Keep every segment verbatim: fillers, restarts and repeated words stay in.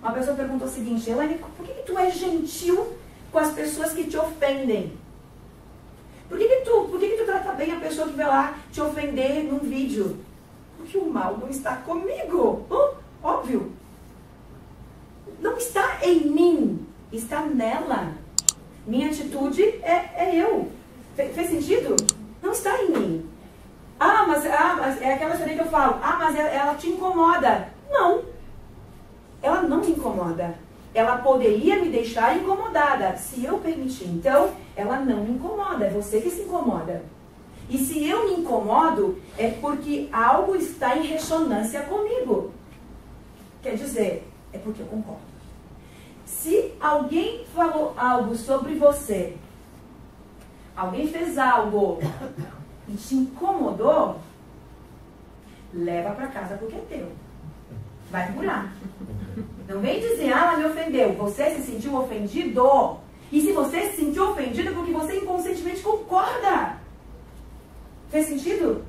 Uma pessoa perguntou o seguinte: Elaine, por que, que tu é gentil com as pessoas que te ofendem? Por que, que, tu, por que, que tu trata bem a pessoa que vai lá te ofender num vídeo? Porque o mal não está comigo. Hum? Óbvio. Não está em mim, está nela. Minha atitude é, é eu. Fe, fez sentido? Não está em mim. Ah, mas, ah, mas é aquela história que eu falo. Ah, mas ela, ela te incomoda. Não. Ela não me incomoda. Ela poderia me deixar incomodada, se eu permitir. Então, ela não me incomoda. É você que se incomoda. E se eu me incomodo, é porque algo está em ressonância comigo. Quer dizer, é porque eu concordo. Se alguém falou algo sobre você, alguém fez algo e te incomodou, leva pra casa porque é teu. Vai curar. Não vem dizer, ah, ela me ofendeu. Você se sentiu ofendido. E se você se sentiu ofendido, é porque você inconscientemente concorda. Fez sentido?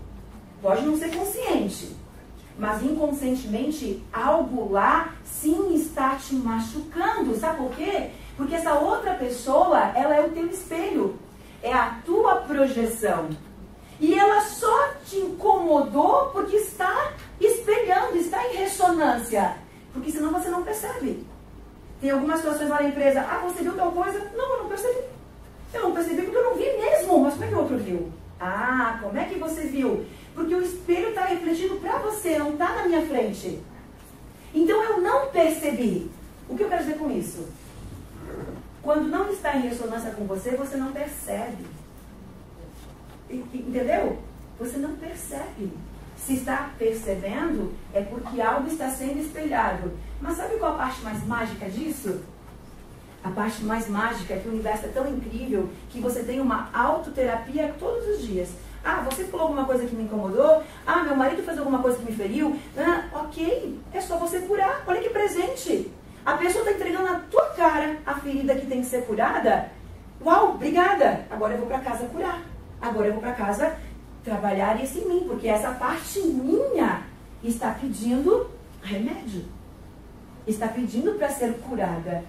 Pode não ser consciente. Mas inconscientemente, algo lá sim está te machucando. Sabe por quê? Porque essa outra pessoa, ela é o teu espelho. É a tua projeção. E ela só te incomodou porque está espelhando, está em ressonância. Porque senão você não percebe. Tem algumas situações lá na empresa. Ah, você viu tal coisa? Não, eu não percebi. Eu não percebi porque eu não vi mesmo. Mas como é que o outro viu? Ah, como é que você viu? Porque o espelho está refletindo para você, não está na minha frente. Então eu não percebi. O que eu quero dizer com isso? Quando não está em ressonância com você, você não percebe. Entendeu? Você não percebe. Se está percebendo, é porque algo está sendo espelhado. Mas sabe qual a parte mais mágica disso? A parte mais mágica é que o universo é tão incrível que você tem uma autoterapia todos os dias. Ah, você falou alguma coisa que me incomodou? Ah, meu marido fez alguma coisa que me feriu? Ah, ok, é só você curar. Olha que presente. A pessoa está entregando na tua cara a ferida que tem que ser curada. Uau, obrigada. Agora eu vou para casa curar. Agora eu vou para casa trabalhar isso em mim, porque essa parte minha está pedindo remédio. Está pedindo para ser curada.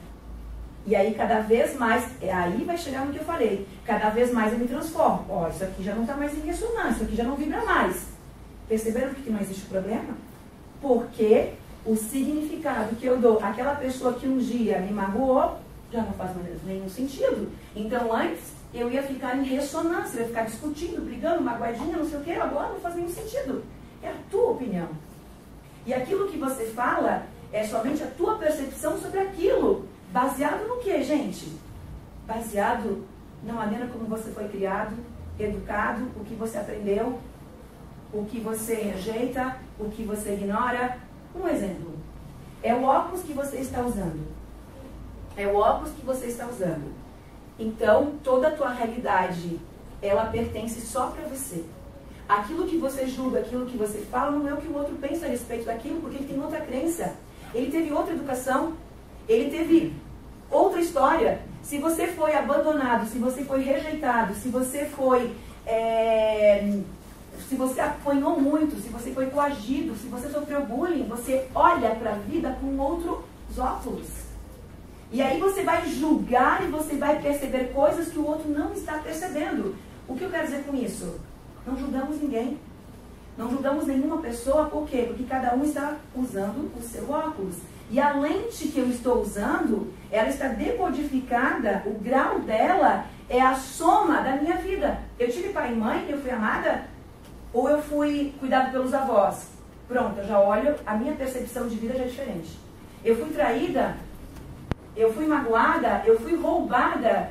E aí cada vez mais, aí vai chegar no que eu falei, cada vez mais eu me transformo. Ó, isso aqui já não está mais em ressonância, isso aqui já não vibra mais. Perceberam que não existe problema? Porque o significado que eu dou àquela pessoa que um dia me magoou, já não faz nenhum sentido. Então antes eu ia ficar em ressonância, eu ia ficar discutindo, brigando, magoadinha, não sei o que, agora não faz nenhum sentido. É a tua opinião. E aquilo que você fala é somente a tua percepção sobre aquilo. Baseado no que, gente? Baseado na maneira como você foi criado, educado, o que você aprendeu, o que você rejeita, o que você ignora. Um exemplo. É o óculos que você está usando. É o óculos que você está usando. Então, toda a tua realidade, ela pertence só para você. Aquilo que você julga, aquilo que você fala, não é o que o outro pensa a respeito daquilo, porque ele tem outra crença. Ele teve outra educação, ele teve outra história. Se você foi abandonado, se você foi rejeitado, se você foi... É, se você apanhou muito, se você foi coagido, se você sofreu bullying, você olha para a vida com outros óculos. E aí você vai julgar e você vai perceber coisas que o outro não está percebendo. O que eu quero dizer com isso? Não julgamos ninguém. Não julgamos nenhuma pessoa. Por quê? Porque cada um está usando o seu óculos. E a lente que eu estou usando, ela está decodificada, o grau dela é a soma da minha vida. Eu tive pai e mãe, eu fui amada, ou eu fui cuidado pelos avós. Pronto, eu já olho, a minha percepção de vida já é diferente. Eu fui traída... Eu fui magoada, eu fui roubada.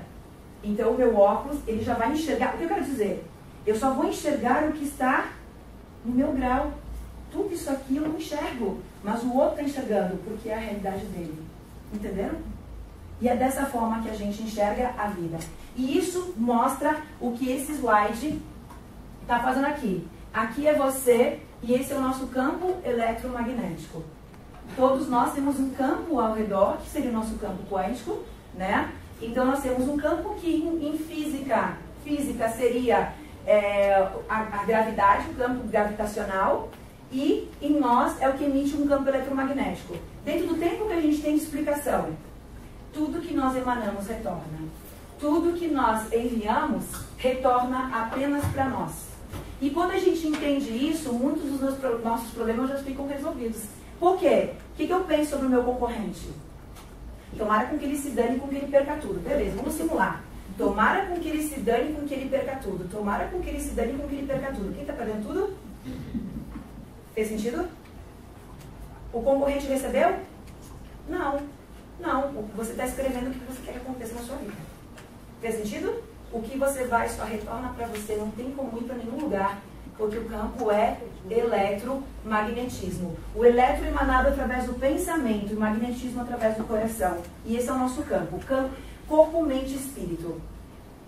Então o meu óculos, ele já vai enxergar. O que eu quero dizer? Eu só vou enxergar o que está no meu grau. Tudo isso aqui eu não enxergo. Mas o outro está enxergando, porque é a realidade dele. Entenderam? E é dessa forma que a gente enxerga a vida. E isso mostra o que esse slide está fazendo aqui. Aqui é você e esse é o nosso campo eletromagnético. Todos nós temos um campo ao redor, que seria o nosso campo quântico, né? Então, nós temos um campo que, em física, física seria é, a, a gravidade, o campo gravitacional, e em nós é o que emite um campo eletromagnético. Dentro do tempo que a gente tem de explicação, tudo que nós emanamos retorna. Tudo que nós enviamos retorna apenas para nós. E quando a gente entende isso, muitos dos nossos problemas já ficam resolvidos. Por quê? O que eu penso sobre o meu concorrente? Tomara com que ele se dane, com que ele perca tudo. Beleza, vamos simular. Tomara com que ele se dane, com que ele perca tudo. Tomara com que ele se dane, com que ele perca tudo. Quem está perdendo tudo? Fez sentido? O concorrente recebeu? Não. Não. Você está escrevendo o que você quer que aconteça na sua vida. Fez sentido? O que você vai só retorna para você. Não tem como ir para nenhum lugar, porque o campo é eletromagnetismo. O eletro emanado através do pensamento, o magnetismo através do coração. E esse é o nosso campo. Campo, corpo, mente e espírito.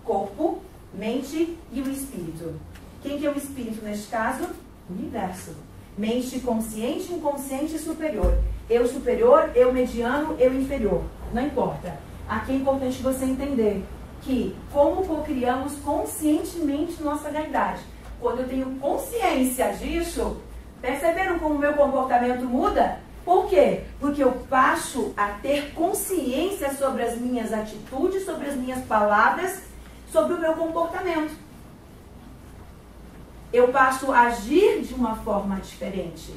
Corpo, mente e o espírito. Quem que é o espírito neste caso? O universo. Mente consciente, inconsciente e superior. Eu superior, eu mediano, eu inferior. Não importa. Aqui é importante você entender que como cocriamos conscientemente nossa realidade. Quando eu tenho consciência disso, perceberam como meu comportamento muda? Por quê? Porque eu passo a ter consciência sobre as minhas atitudes, sobre as minhas palavras, sobre o meu comportamento. Eu passo a agir de uma forma diferente.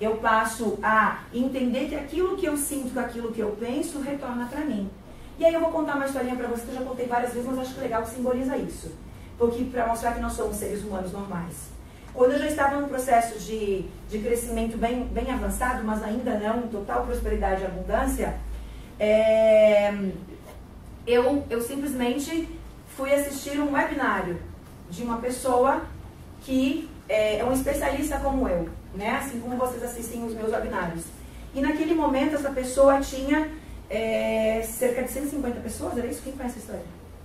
Eu passo a entender que aquilo que eu sinto, que aquilo que eu penso, retorna para mim. E aí eu vou contar uma historinha para vocês que eu já contei várias vezes, mas acho que legal que simboliza isso. Porque para mostrar que nós somos seres humanos normais. Quando eu já estava num processo de, de crescimento bem, bem avançado, mas ainda não, total prosperidade e abundância, é, eu, eu simplesmente fui assistir um webinário de uma pessoa que é, é um especialista como eu, né? Assim como vocês assistem os meus webinários. E naquele momento essa pessoa tinha é, cerca de cento e cinquenta pessoas, era isso? Quem conhece a história?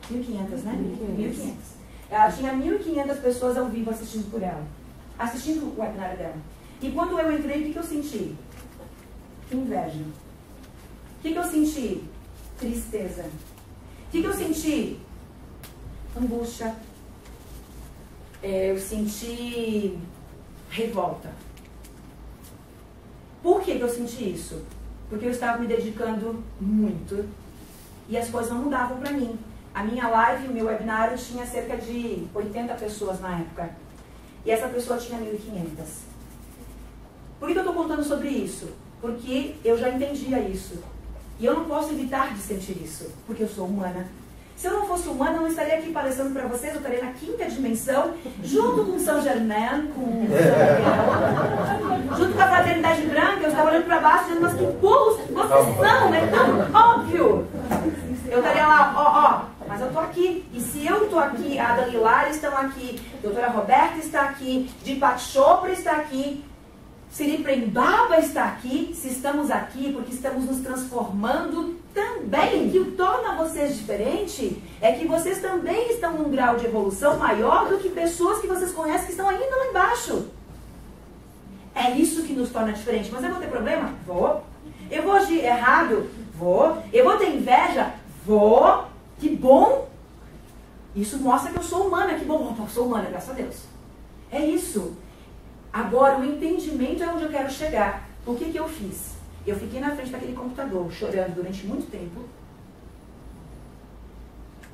mil e quinhentas, né? mil e quinhentas. Ela tinha mil e quinhentas pessoas ao vivo assistindo por ela. Assistindo o webinar dela. E quando eu entrei, o que eu senti? Inveja. O que eu senti? Tristeza. O que eu senti? Angústia. Eu senti revolta. Por que eu senti isso? Porque eu estava me dedicando muito e as coisas não mudavam para mim. A minha live, o meu webinário, tinha cerca de oitenta pessoas na época. E essa pessoa tinha mil e quinhentas. Por que eu estou contando sobre isso? Porque eu já entendia isso. E eu não posso evitar de sentir isso, porque eu sou humana. Se eu não fosse humana, eu não estaria aqui palestrando para vocês, eu estaria na quinta dimensão, junto com Saint Germain, com Saint junto com a fraternidade branca, eu estava olhando para baixo, dizendo, mas que burros vocês são, é tão óbvio! Eu estaria lá, ó, ó, mas eu estou aqui. E se eu estou aqui, a Danilara estão aqui, a doutora Roberta está aqui, Dipa Chopra está aqui, Siri Prem Baba está aqui, se estamos aqui porque estamos nos transformando também. O que torna vocês diferente é que vocês também estão num grau de evolução maior do que pessoas que vocês conhecem que estão ainda lá embaixo. É isso que nos torna diferente. Mas eu vou ter problema? Vou. Eu vou agir errado? Vou. Eu vou ter inveja? Vou. Que bom. Isso mostra que eu sou humana. Que bom. Opa, eu sou humana, graças a Deus. É isso. Agora, o entendimento é onde eu quero chegar. O que que eu fiz? Eu fiquei na frente daquele computador, chorando durante muito tempo.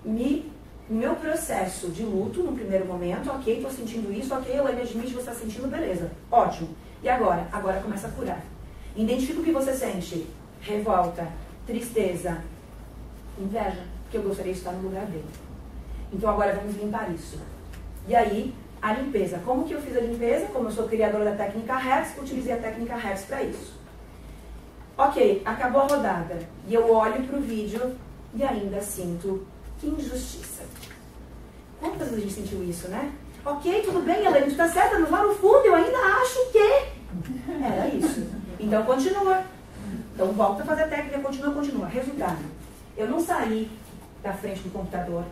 Me, meu processo de luto, no primeiro momento, ok, estou sentindo isso, ok, Elaine admite que você está sentindo, beleza. Ótimo. E agora? Agora começa a curar. Identifica o que você sente. Revolta, tristeza, inveja, porque eu gostaria de estar no lugar dele. Então, agora vamos limpar isso. E aí... a limpeza. Como que eu fiz a limpeza? Como eu sou criadora da técnica Hertz, utilizei a técnica Hertz para isso. Ok, acabou a rodada. E eu olho para o vídeo e ainda sinto injustiça. Quantas vezes a gente sentiu isso, né? Ok, tudo bem, Elaine, está certa, mas lá no fundo eu ainda acho que... era isso. Então continua. Então volta a fazer a técnica, continua, continua. Resultado. Eu não saí da frente do computador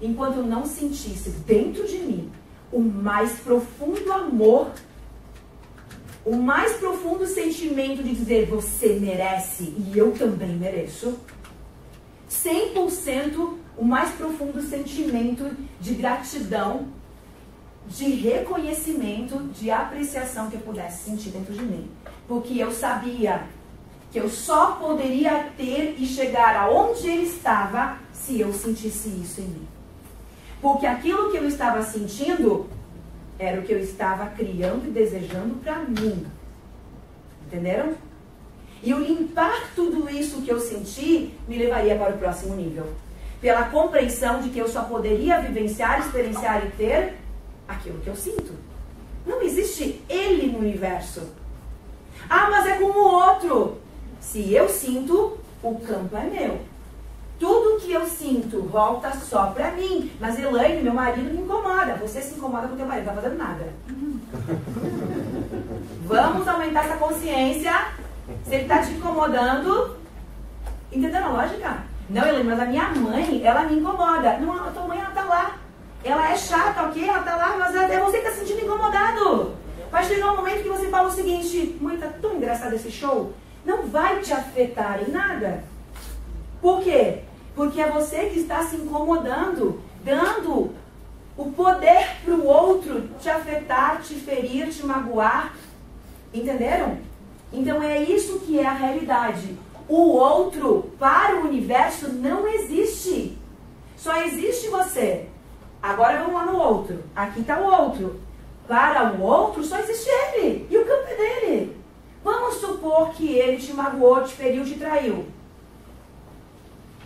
enquanto eu não sentisse dentro de mim o mais profundo amor, o mais profundo sentimento de dizer você merece e eu também mereço, cem por cento o mais profundo sentimento de gratidão de reconhecimento, de apreciação que eu pudesse sentir dentro de mim. Porque eu sabia que eu só poderia ter e chegar aonde ele estava se eu sentisse isso em mim. Porque aquilo que eu estava sentindo era o que eu estava criando e desejando para mim. Entenderam? E eu limpar tudo isso que eu senti me levaria para o próximo nível. Pela compreensão de que eu só poderia vivenciar, experienciar e ter aquilo que eu sinto. Não existe ele no universo. Ah, mas é como o outro. Se eu sinto, o campo é meu. Tudo que eu sinto volta só pra mim. Mas Elaine, meu marido, me incomoda. Você se incomoda com o teu marido, não tá fazendo nada. Vamos aumentar essa consciência. Se ele tá te incomodando, entendendo a lógica? Não, Elaine, mas a minha mãe, ela me incomoda. Não, a tua mãe, ela tá lá. Ela é chata, ok? Ela tá lá, mas é você que tá se sentindo incomodado. Vai chegar um momento que você fala o seguinte: mãe, tá tão engraçado esse show. Não vai te afetar em nada. Por quê? Porque é você que está se incomodando, dando o poder para o outro te afetar, te ferir, te magoar. Entenderam? Então é isso que é a realidade. O outro para o universo não existe. Só existe você. Agora vamos lá no outro. Aqui está o outro. Para o outro só existe ele. E o campo é dele. Vamos supor que ele te magoou, te feriu, te traiu.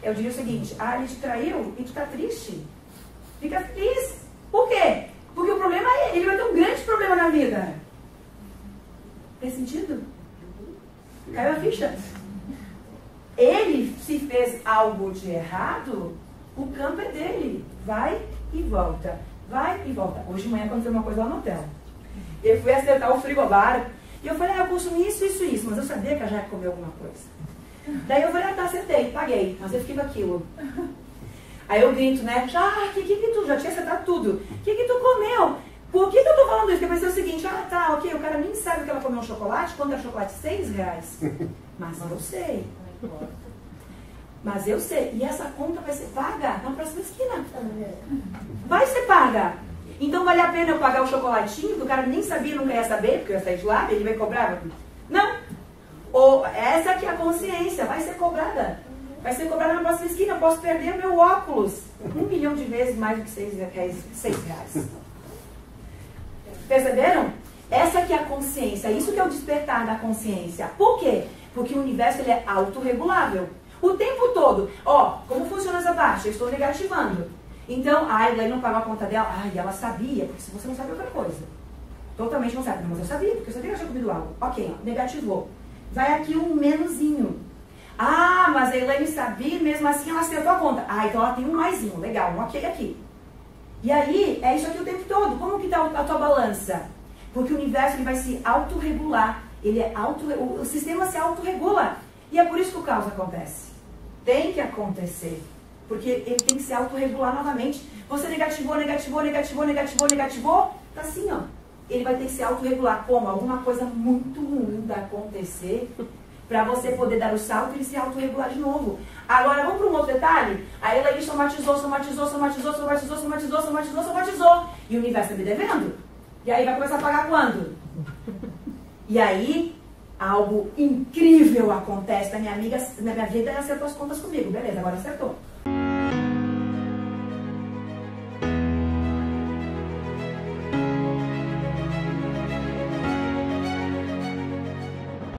Eu diria o seguinte: ah, ele te traiu e tu tá triste. Fica feliz. Por quê? Porque o problema é ele. Ele vai ter um grande problema na vida. Tem sentido? Caiu a ficha? Ele se fez algo de errado, o campo é dele. Vai e volta. Vai e volta. Hoje de manhã aconteceu uma coisa lá no hotel. Eu fui acertar o frigobar. E eu falei: ah, eu consumi isso, isso, isso. Mas eu sabia que a Jaque comeu alguma coisa. Daí eu falei: ah, tá, acertei, paguei. Mas eu fiquei com aquilo. Aí eu grito, né? Ah, que que, que tu? Já tinha acertado tudo. O que que tu comeu? Por que que eu tô falando isso? Porque eu pensei o seguinte: ah, tá, ok, o cara nem sabe que ela comeu um chocolate. Quanto é chocolate? Seis reais. Mas eu sei. Mas eu sei. E essa conta vai ser paga na próxima esquina. Vai ser paga. Então vale a pena eu pagar o chocolatinho, que o cara nem sabia, nunca ia saber, porque eu ia sair de lá, ele vai cobrar? Não. Ou essa que é a consciência, vai ser cobrada. Vai ser cobrada na próxima esquina, eu posso perder meu óculos. Um milhão de vezes mais do que seis reais. Seis reais. Perceberam? Essa que é a consciência, isso que é o despertar da consciência. Por quê? Porque o universo ele é autorregulável. O tempo todo. Ó, como funciona essa parte? Eu estou negativando. Então, ai, ela não pagou a conta dela. Ai, ela sabia, porque se você não sabe outra coisa. Totalmente não sabe. Não, mas eu sabia, porque eu sabia que ela tinha comido algo. Ok, negativou. Vai aqui um menuzinho. Ah, mas a Elaine sabia, mesmo assim ela acertou a conta. Ah, então ela tem um maisinho, legal, um ok aqui. E aí, é isso aqui o tempo todo. Como que está a tua balança? Porque o universo ele vai se autorregular. Ele é auto, o sistema se autorregula. E é por isso que o caos acontece. Tem que acontecer. Porque ele tem que se autorregular novamente. Você negativou, negativou, negativou, negativou, negativou. Tá assim, ó. Ele vai ter que se autorregular como? Alguma coisa muito ruim vai acontecer para você poder dar o salto e ele se autorregular de novo. Agora, vamos para um outro detalhe? Aí ela somatizou, somatizou, somatizou, somatizou, somatizou, somatizou, somatizou. E o universo está me devendo. E aí vai começar a pagar quando? E aí, algo incrível acontece. Minha amiga, na minha vida, ela acertou as contas comigo. Beleza, agora acertou.